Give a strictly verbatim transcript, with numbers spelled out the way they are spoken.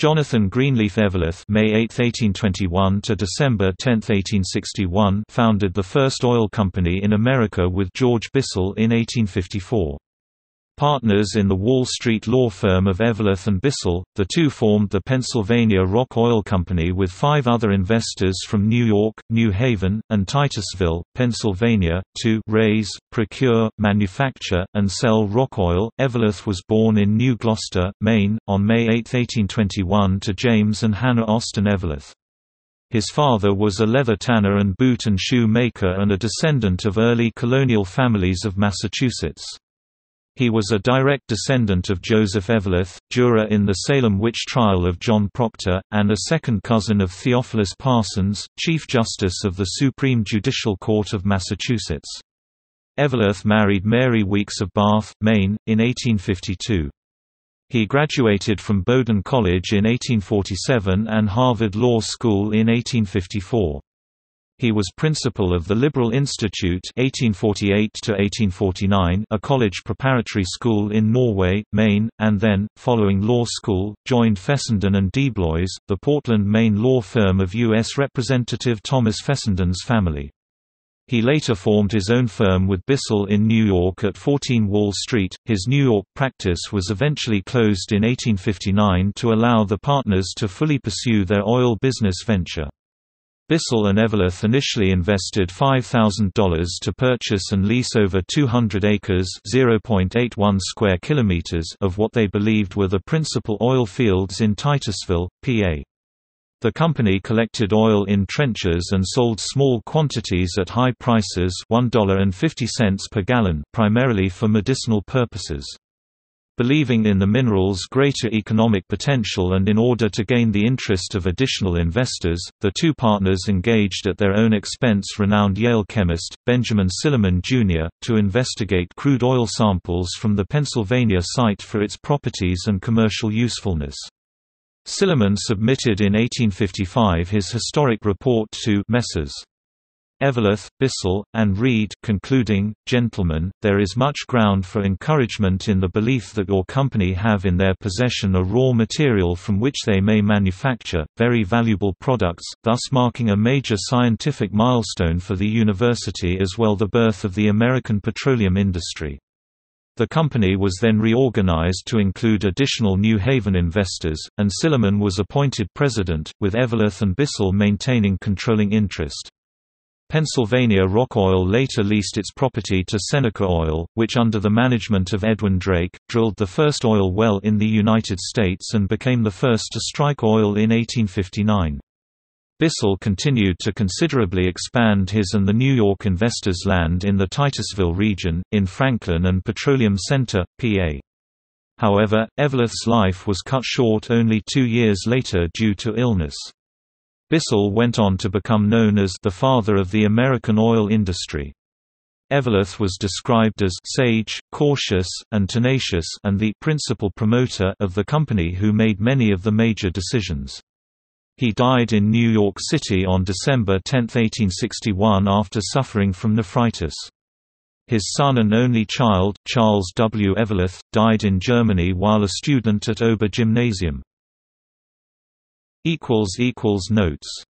Jonathan Greenleaf Eveleth (May eighth, eighteen twenty-one to December tenth, eighteen sixty-one) founded the first oil company in America with George Bissell in eighteen fifty-four. Partners in the Wall Street law firm of Eveleth and Bissell, the two formed the Pennsylvania Rock Oil Company with five other investors from New York, New Haven, and Titusville, Pennsylvania, to raise, procure, manufacture, and sell rock oil. Eveleth was born in New Gloucester, Maine, on May eighth, eighteen twenty-one to James and Hannah Austin Eveleth. His father was a leather tanner and boot and shoe maker and a descendant of early colonial families of Massachusetts. He was a direct descendant of Joseph Eveleth, juror in the Salem Witch trial of John Proctor, and a second cousin of Theophilus Parsons, Chief Justice of the Supreme Judicial Court of Massachusetts. Eveleth married Mary Weeks of Bath, Maine, in eighteen fifty-two. He graduated from Bowdoin College in eighteen forty-seven and Harvard Law School in eighteen fifty-four. He was principal of the Liberal Institute eighteen forty-eight to eighteen forty-nine, a college preparatory school in Norway, Maine, and then, following law school, joined Fessenden and Deblois, the Portland, Maine law firm of U S Representative Thomas Fessenden's family. He later formed his own firm with Bissell in New York at fourteen Wall Street. His New York practice was eventually closed in eighteen fifty-nine to allow the partners to fully pursue their oil business venture. Bissell and Eveleth initially invested five thousand dollars to purchase and lease over two hundred acres (zero point eight one square kilometers) of what they believed were the principal oil fields in Titusville, P A. The company collected oil in trenchers and sold small quantities at high prices one dollar and fifty cents per gallon, primarily for medicinal purposes. Believing in the mineral's greater economic potential and in order to gain the interest of additional investors, the two partners engaged at their own expense renowned Yale chemist, Benjamin Silliman Junior, to investigate crude oil samples from the Pennsylvania site for its properties and commercial usefulness. Silliman submitted in eighteen fifty-five his historic report to Messrs. Eveleth, Bissell, and Reed, concluding, "Gentlemen, there is much ground for encouragement in the belief that your company have in their possession a raw material from which they may manufacture very valuable products," thus marking a major scientific milestone for the university as well as the birth of the American petroleum industry. The company was then reorganized to include additional New Haven investors, and Silliman was appointed president, with Eveleth and Bissell maintaining controlling interest. Pennsylvania Rock Oil later leased its property to Seneca Oil, which under the management of Edwin Drake, drilled the first oil well in the United States and became the first to strike oil in eighteen fifty-nine. Bissell continued to considerably expand his and the New York investors' land in the Titusville region, in Franklin and Petroleum Center, P A. However, Eveleth's life was cut short only two years later due to illness. Bissell went on to become known as the father of the American oil industry. Eveleth was described as sage, cautious, and tenacious and the principal promoter of the company who made many of the major decisions. He died in New York City on December tenth, eighteen sixty-one after suffering from nephritis. His son and only child, Charles W. Eveleth, died in Germany while a student at Ober Gymnasium. Notes